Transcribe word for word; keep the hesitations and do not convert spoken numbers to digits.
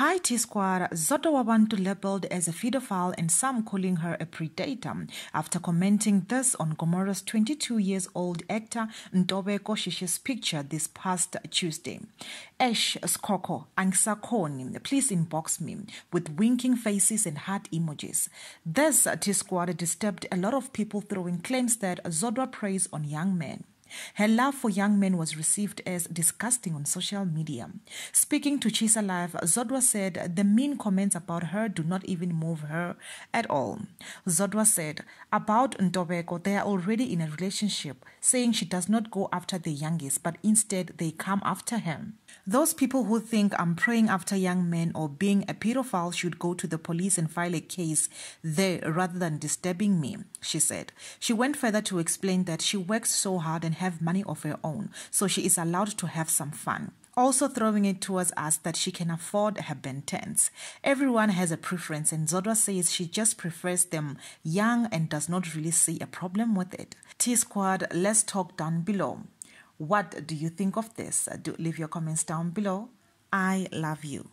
Hi T-Squad, Zodwa Wabantu labeled as a pedophile and some calling her a predator after commenting this on Gomora's twenty-two years old actor Ntobeko Shishi's picture this past Tuesday. Ash Skoko Angsakoni, please inbox me with winking faces and heart emojis. This T-Squad disturbed a lot of people throwing claims that Zodwa preys on young men. Her love for young men was received as disgusting on social media. Speaking to Chisa Live, Zodwa said the mean comments about her do not even move her at all. Zodwa said, about Ntobeko, they are already in a relationship, saying she does not go after the youngest, but instead they come after him. Those people who think I'm praying after young men or being a pedophile should go to the police and file a case there rather than disturbing me, she said. She went further to explain that she works so hard and have money of her own, so she is allowed to have some fun. Also throwing it towards us that she can afford her Ben tens. Everyone has a preference, and Zodwa says she just prefers them young and does not really see a problem with it. T-Squad, let's talk down below. What do you think of this? Do leave your comments down below. I love you.